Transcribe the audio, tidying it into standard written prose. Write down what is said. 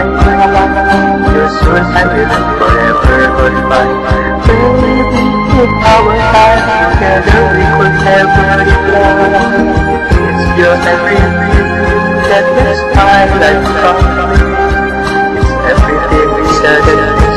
Your source will forever hold mine. Baby, in our time together we could never decline. It's your everything that makes my life complete. It's everything we said.